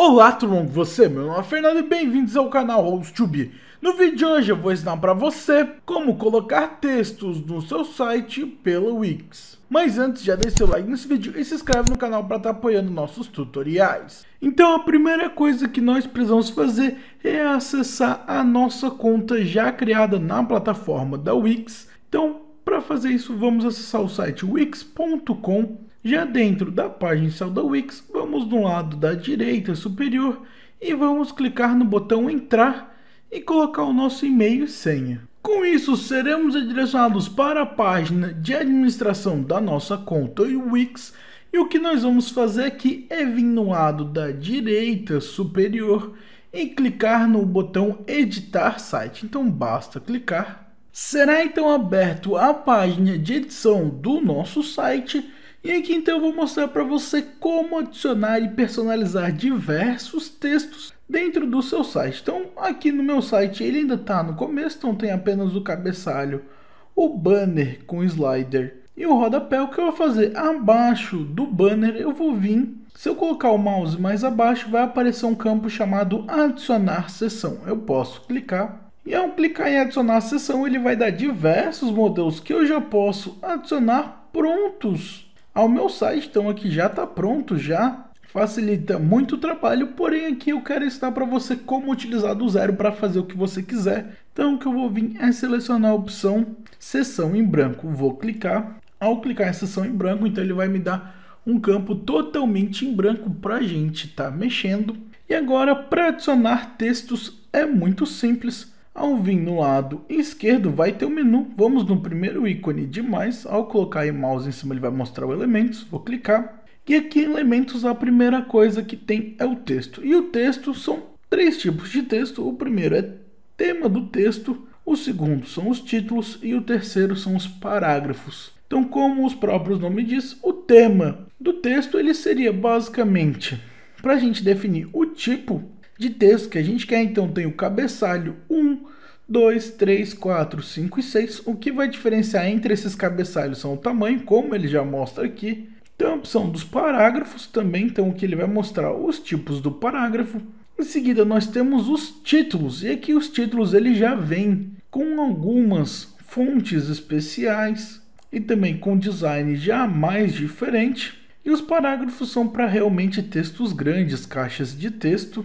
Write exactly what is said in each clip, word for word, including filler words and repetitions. Olá turma, você? Meu nome é Fernando e bem-vindos ao canal Howstube. No vídeo de hoje eu vou ensinar para você como colocar textos no seu site pelo Wix. Mas antes, já deixa seu like nesse vídeo e se inscreve no canal para estar tá apoiando nossos tutoriais. Então a primeira coisa que nós precisamos fazer é acessar a nossa conta já criada na plataforma da Wix. Então, para fazer isso, vamos acessar o site wix ponto com. Já dentro da página inicial da Wix, vamos no lado da direita superior e vamos clicar no botão entrar e colocar o nosso e-mail e senha. Com isso, seremos direcionados para a página de administração da nossa conta e Wix, e o que nós vamos fazer aqui é vir no lado da direita superior e clicar no botão editar site. Então basta clicar. Será então aberto a página de edição do nosso site. E aqui então eu vou mostrar para você como adicionar e personalizar diversos textos dentro do seu site. Então aqui no meu site ele ainda está no começo, então tem apenas o cabeçalho, o banner com slider e o rodapé. O que eu vou fazer abaixo do banner, eu vou vir, se eu colocar o mouse mais abaixo vai aparecer um campo chamado adicionar seção. Eu posso clicar. E ao clicar em adicionar a seção ele vai dar diversos modelos que eu já posso adicionar prontos ao meu site. Então aqui já está pronto, já facilita muito o trabalho, porém aqui eu quero ensinar para você como utilizar do zero para fazer o que você quiser. Então o que eu vou vir é selecionar a opção seção em branco, vou clicar. Ao clicar em seção em branco, então ele vai me dar um campo totalmente em branco para a gente estar mexendo. E agora, para adicionar textos é muito simples. Ao vir no lado esquerdo vai ter um menu, vamos no primeiro ícone de mais, ao colocar o mouse em cima ele vai mostrar o elementos, vou clicar. E aqui em elementos a primeira coisa que tem é o texto, e o texto são três tipos de texto, o primeiro é tema do texto, o segundo são os títulos e o terceiro são os parágrafos. Então como os próprios nomes diz, o tema do texto ele seria basicamente para a gente definir o tipo de texto que a gente quer. Então tem o cabeçalho um, dois, três, quatro, cinco e seis. O que vai diferenciar entre esses cabeçalhos são o tamanho, como ele já mostra aqui. Tem a opção dos parágrafos também, então aqui ele vai mostrar os tipos do parágrafo. Em seguida nós temos os títulos, e aqui os títulos ele já vem com algumas fontes especiais e também com design já mais diferente. E os parágrafos são para realmente textos grandes, caixas de texto.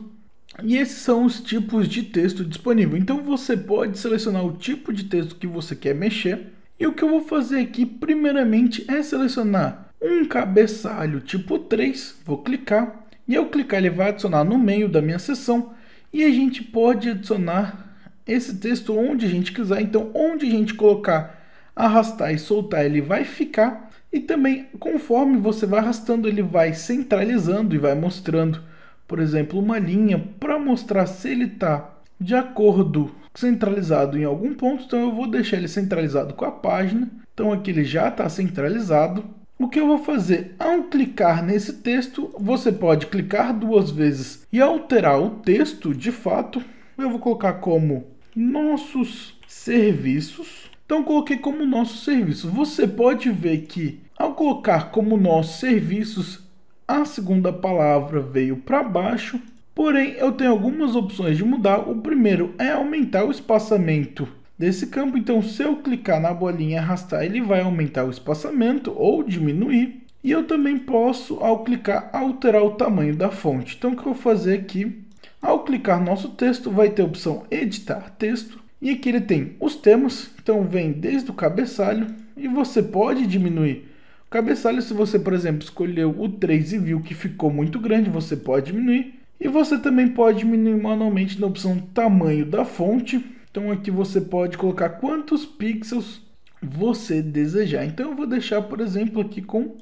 E esses são os tipos de texto disponível. Então você pode selecionar o tipo de texto que você quer mexer. E o que eu vou fazer aqui primeiramente é selecionar um cabeçalho tipo três. Vou clicar. E ao clicar ele vai adicionar no meio da minha seção. E a gente pode adicionar esse texto onde a gente quiser. Então onde a gente colocar, arrastar e soltar ele vai ficar. E também conforme você vai arrastando ele vai centralizando e vai mostrando, por exemplo, uma linha para mostrar se ele está de acordo centralizado em algum ponto. Então eu vou deixar ele centralizado com a página. Então aqui ele já está centralizado. O que eu vou fazer? Ao clicar nesse texto, você pode clicar duas vezes e alterar o texto de fato. Eu vou colocar como nossos serviços. Então coloquei como nossos serviços. Você pode ver que ao colocar como nossos serviços, a segunda palavra veio para baixo, porém eu tenho algumas opções de mudar. O primeiro é aumentar o espaçamento desse campo, então se eu clicar na bolinha e arrastar ele vai aumentar o espaçamento ou diminuir. E eu também posso, ao clicar, alterar o tamanho da fonte. Então o que eu vou fazer aqui, ao clicar nosso texto vai ter a opção editar texto, e aqui ele tem os temas, então vem desde o cabeçalho, e você pode diminuir cabeçalho. Se você, por exemplo, escolheu o três e viu que ficou muito grande, você pode diminuir. E você também pode diminuir manualmente na opção tamanho da fonte. Então aqui você pode colocar quantos pixels você desejar. Então eu vou deixar, por exemplo, aqui com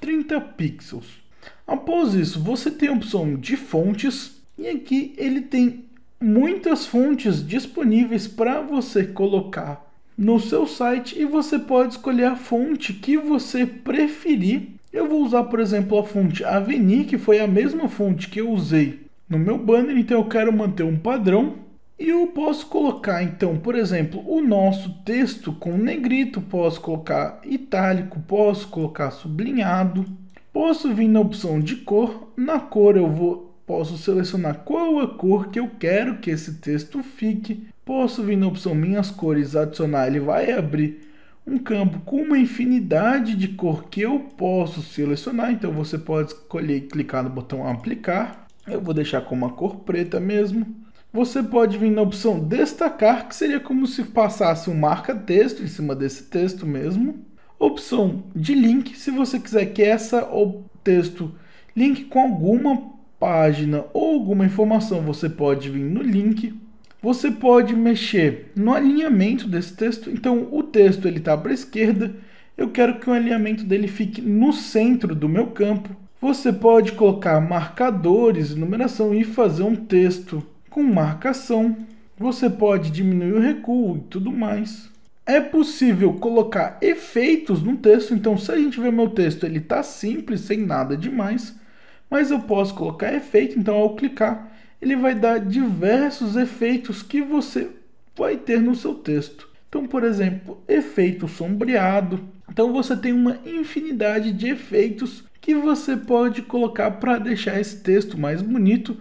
trinta pixels. Após isso, você tem a opção de fontes. E aqui ele tem muitas fontes disponíveis para você colocar no seu site, e você pode escolher a fonte que você preferir. Eu vou usar, por exemplo, a fonte Avenir, que foi a mesma fonte que eu usei no meu banner, então eu quero manter um padrão. E eu posso colocar, então, por exemplo, o nosso texto com negrito, posso colocar itálico, posso colocar sublinhado, posso vir na opção de cor. Na cor eu vou posso selecionar qual a cor que eu quero que esse texto fique, posso vir na opção Minhas Cores, adicionar, ele vai abrir um campo com uma infinidade de cor que eu posso selecionar, então você pode escolher e clicar no botão Aplicar, eu vou deixar com uma cor preta mesmo. Você pode vir na opção Destacar, que seria como se passasse um marca-texto em cima desse texto mesmo. Opção de link, se você quiser que essa ou texto link com alguma página ou alguma informação, você pode vir no link. Você pode mexer no alinhamento desse texto, então o texto ele está para a esquerda, eu quero que o alinhamento dele fique no centro do meu campo. Você pode colocar marcadores, numeração e fazer um texto com marcação, você pode diminuir o recuo e tudo mais. É possível colocar efeitos no texto, então se a gente ver meu texto, ele está simples, sem nada demais, mas eu posso colocar efeito, então ao clicar, ele vai dar diversos efeitos que você vai ter no seu texto. Então, por exemplo, efeito sombreado, então você tem uma infinidade de efeitos que você pode colocar para deixar esse texto mais bonito,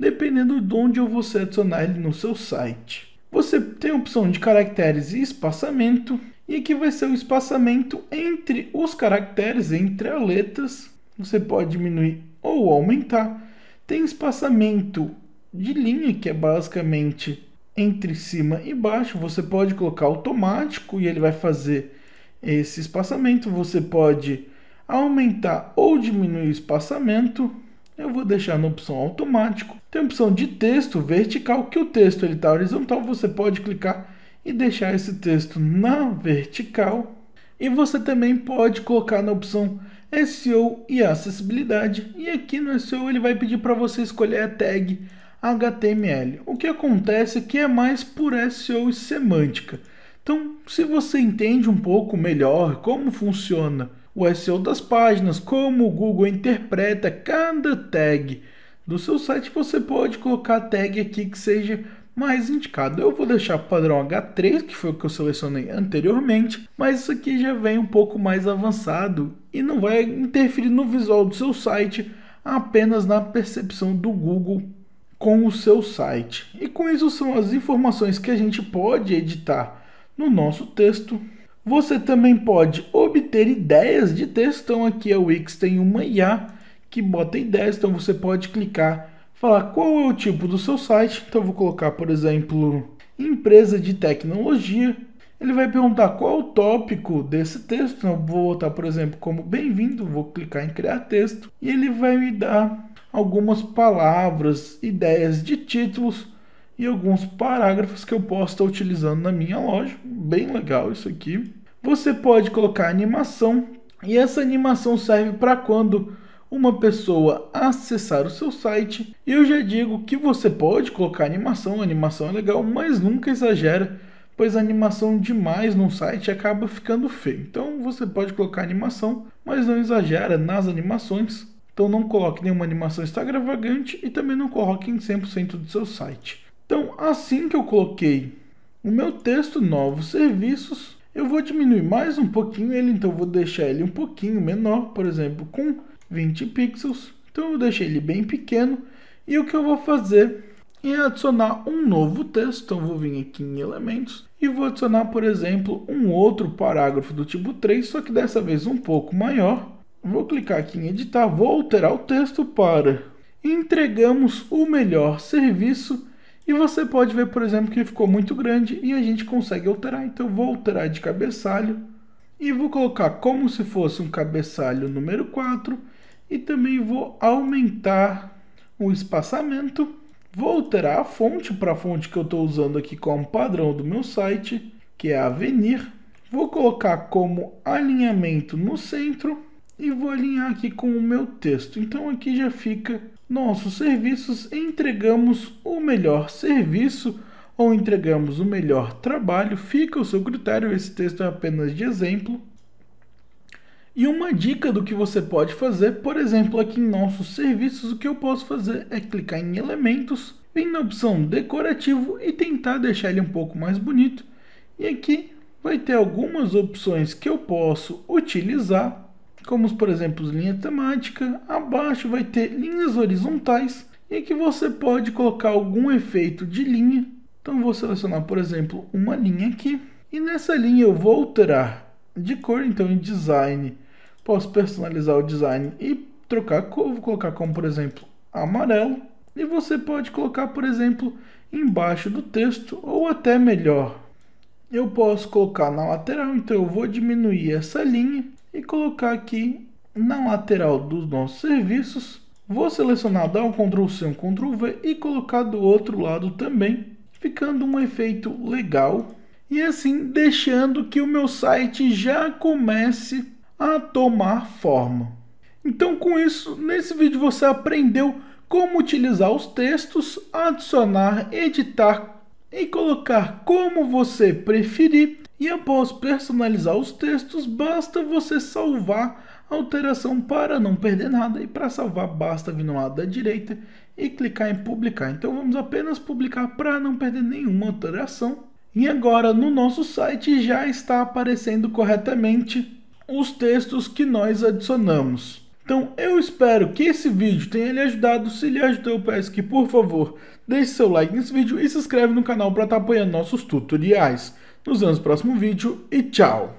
dependendo de onde você adicionar ele no seu site. Você tem a opção de caracteres e espaçamento, e aqui vai ser o espaçamento entre os caracteres, entre as letras, você pode diminuir ou aumentar. Tem espaçamento de linha, que é basicamente entre cima e baixo, você pode colocar automático e ele vai fazer esse espaçamento, você pode aumentar ou diminuir o espaçamento. Eu vou deixar na opção automático. Tem a opção de texto vertical, que o texto ele está horizontal, você pode clicar e deixar esse texto na vertical. E você também pode colocar na opção S E O e acessibilidade. E aqui no S E O ele vai pedir para você escolher a tag H T M L. O que acontece aqui é mais por S E O e semântica. Então, se você entende um pouco melhor como funciona o S E O das páginas, como o Google interpreta cada tag do seu site, você pode colocar a tag aqui que seja mais indicado. Eu vou deixar o padrão H três, que foi o que eu selecionei anteriormente, mas isso aqui já vem um pouco mais avançado e não vai interferir no visual do seu site, apenas na percepção do Google com o seu site. E com isso são as informações que a gente pode editar no nosso texto. Você também pode obter ideias de texto, então aqui a Wix tem uma I A que bota ideias, então você pode clicar, falar qual é o tipo do seu site, então eu vou colocar, por exemplo, empresa de tecnologia, ele vai perguntar qual é o tópico desse texto, então eu vou botar, por exemplo, como bem-vindo, vou clicar em criar texto, e ele vai me dar algumas palavras, ideias de títulos e alguns parágrafos que eu posso estar utilizando na minha loja, bem legal isso aqui. Você pode colocar animação, e essa animação serve para quando uma pessoa acessar o seu site. Eu já digo que você pode colocar animação, a animação é legal, mas nunca exagera, pois a animação demais num site acaba ficando feio. Então você pode colocar animação, mas não exagera nas animações. Então não coloque nenhuma animação extravagante e também não coloque em cem por cento do seu site. Então, assim que eu coloquei o meu texto, novos serviços, eu vou diminuir mais um pouquinho ele, então eu vou deixar ele um pouquinho menor, por exemplo, com vinte pixels. Então eu deixei ele bem pequeno, e o que eu vou fazer é adicionar um novo texto, então eu vou vir aqui em elementos, e vou adicionar, por exemplo, um outro parágrafo do tipo três, só que dessa vez um pouco maior. Vou clicar aqui em editar, vou alterar o texto para entregamos o melhor serviço. E você pode ver, por exemplo, que ficou muito grande e a gente consegue alterar. Então, vou alterar de cabeçalho e vou colocar como se fosse um cabeçalho número quatro. E também vou aumentar o espaçamento. Vou alterar a fonte para a fonte que eu estou usando aqui como padrão do meu site, que é a Avenir. Vou colocar como alinhamento no centro e vou alinhar aqui com o meu texto. Então, aqui já fica nossos serviços, entregamos o melhor serviço ou entregamos o melhor trabalho, fica ao seu critério, esse texto é apenas de exemplo. E uma dica do que você pode fazer, por exemplo, aqui em nossos serviços, o que eu posso fazer é clicar em elementos, vir na opção decorativo e tentar deixar ele um pouco mais bonito. E aqui vai ter algumas opções que eu posso utilizar, como por exemplo linha temática, abaixo vai ter linhas horizontais e que você pode colocar algum efeito de linha. Então vou selecionar, por exemplo, uma linha aqui, e nessa linha eu vou alterar de cor. Então em design, posso personalizar o design e trocar a cor. Vou colocar como, por exemplo, amarelo. E você pode colocar, por exemplo, embaixo do texto, ou até melhor, eu posso colocar na lateral. Então eu vou diminuir essa linha e colocar aqui na lateral dos nossos serviços. Vou selecionar, dar um control C, um control V e colocar do outro lado também, ficando um efeito legal. E assim deixando que o meu site já comece a tomar forma. Então com isso, nesse vídeo você aprendeu como utilizar os textos, adicionar, editar e colocar como você preferir. E após personalizar os textos, basta você salvar a alteração para não perder nada. E para salvar, basta vir no lado da direita e clicar em publicar. Então vamos apenas publicar para não perder nenhuma alteração. E agora no nosso site já está aparecendo corretamente os textos que nós adicionamos. Então eu espero que esse vídeo tenha lhe ajudado. Se lhe ajudou, eu peço que, por favor, deixe seu like nesse vídeo e se inscreve no canal para estar apoiando nossos tutoriais. Nos vemos no próximo vídeo e tchau!